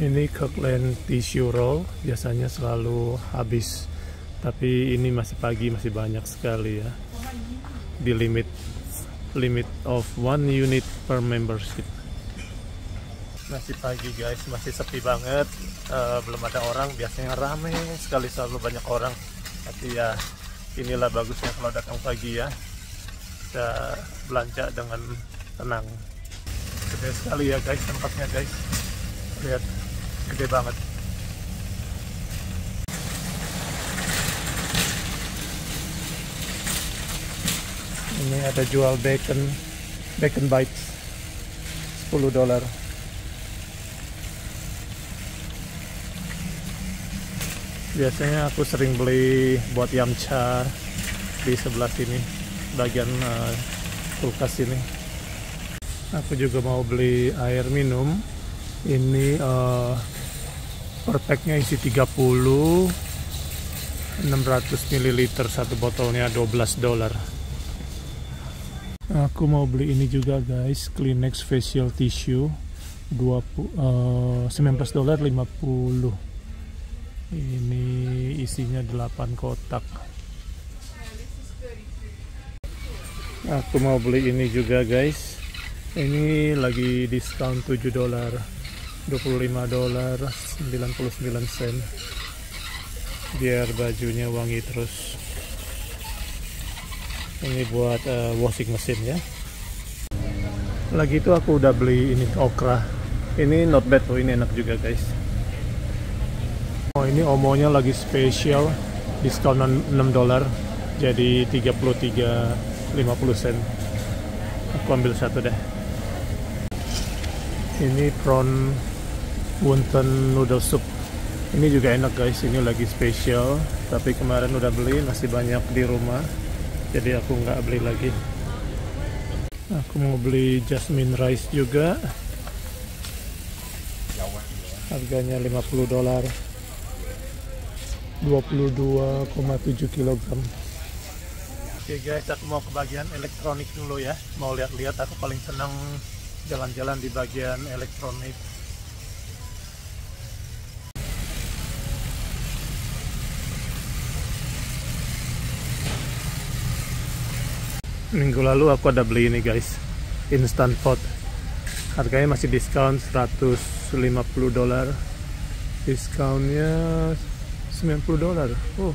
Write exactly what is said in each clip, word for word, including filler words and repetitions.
Ini Kirkland tissue roll, biasanya selalu habis, tapi ini masih pagi, masih banyak sekali ya. Di limit limit of one unit per membership. Masih pagi guys, masih sepi banget, uh, belum ada orang. Biasanya rame sekali, selalu banyak orang. Tapi ya inilah bagusnya kalau datang pagi ya, kita belanja dengan tenang. Gede sekali ya guys tempatnya guys. Lihat, gede banget. Ini ada jual bacon, bacon bites, sepuluh dolar. Biasanya aku sering beli buat Yamcha di sebelah sini, bagian uh, kulkas ini. Aku juga mau beli air minum. Ini uh, per packnya isi tiga puluh, enam ratus mililiter, satu botolnya dua belas dolar. Aku mau beli ini juga guys, Kleenex facial tissue, dua puluh, uh, sembilan belas dolar lima puluh. Ini isinya delapan kotak. Aku mau beli ini juga guys, ini lagi diskon tujuh dolar, dua puluh lima dolar sembilan puluh sembilan sen, biar bajunya wangi terus. Ini buat uh, washing mesin ya. Lagi itu aku udah beli ini okra, ini not bad loh, ini enak juga guys. Oh ini omonya lagi spesial, diskon enam dolar jadi tiga puluh tiga lima puluh sen. Aku ambil satu deh. Ini prawn wonton noodle soup. Ini juga enak guys, ini lagi spesial. Tapi kemarin udah beli, masih banyak di rumah, jadi aku nggak beli lagi. Aku mau beli jasmine rice juga. Harganya lima puluh dolar, dua puluh dua koma tujuh kilogram. Oke guys, aku mau ke bagian elektronik dulu ya. Mau lihat-lihat, aku paling senang jalan-jalan di bagian elektronik. Minggu lalu aku ada beli ini guys, Instant Pot. Harganya masih diskon seratus lima puluh dolar. Diskonnya sembilan puluh dolar. Oh.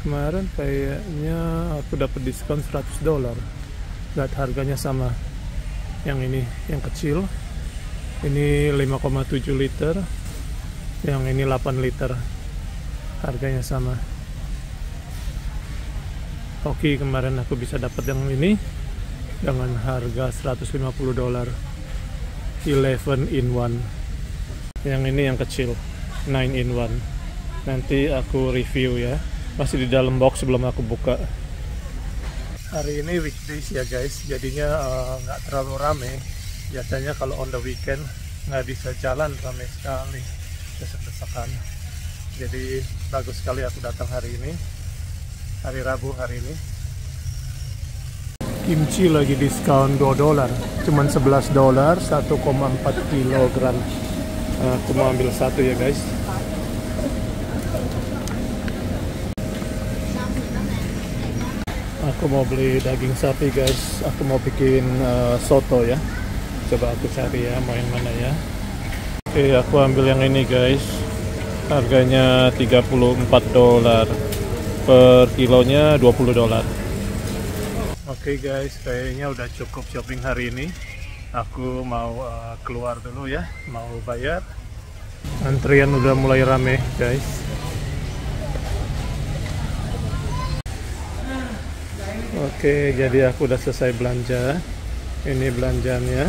Kemarin kayaknya aku dapat diskon seratus dolar. Lihat harganya sama. Yang ini yang kecil, ini lima koma tujuh liter, yang ini delapan liter, harganya sama. Oke, kemarin aku bisa dapat yang ini dengan harga seratus lima puluh dolar, eleven in one. Yang ini yang kecil, nine in one. Nanti aku review ya, masih di dalam box belum aku buka. Hari ini weekdays ya guys, jadinya nggak uh, terlalu rame. Biasanya kalau on the weekend nggak bisa jalan, rame sekali desak-desakan. Jadi bagus sekali aku datang hari ini, hari Rabu hari ini. Kimchi lagi diskon dua dolar, cuman sebelas dolar, satu koma empat kilogram. Aku mau ambil satu ya guys. Aku mau beli daging sapi guys, aku mau bikin uh, soto ya. Coba aku cari ya, mau yang mana ya. Oke, aku ambil yang ini guys, harganya tiga puluh empat dolar, per kilonya dua puluh dolar. Oke guys, kayaknya udah cukup shopping hari ini. Aku mau uh, keluar dulu ya, mau bayar. Antrian udah mulai rame guys. Oke, jadi aku udah selesai belanja. Ini belanjaannya.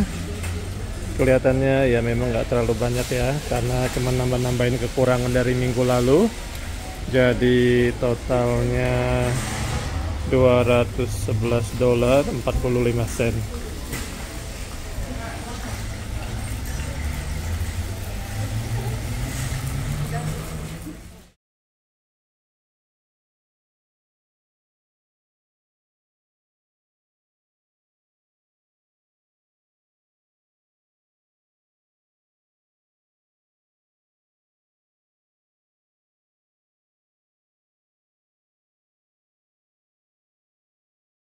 Kelihatannya ya memang nggak terlalu banyak ya, karena cuma nambah-nambahin kekurangan dari minggu lalu. Jadi totalnya dua ratus sebelas dolar empat puluh lima sen.